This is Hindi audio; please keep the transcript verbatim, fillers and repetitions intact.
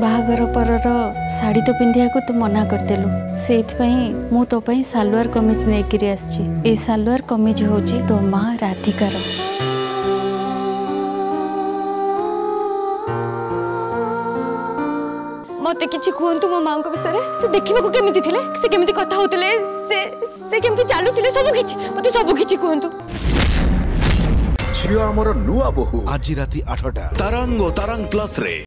बाहागर परर साड़ी तो पिंधिया को तू मना करदेलु से मु तो पाई सालवार कमीज लेकर आसची। सालवार कमीज हूँ तो माँ राधिकार। मत कि कहतु मो माँ विषय से देखा केमी से केमी कथा होते से से केमी चलुले सबकि मत सबकि कहतु। झील आमर नुआ बहू आज राति आठटा तरंग ओ तरंग प्लस रे।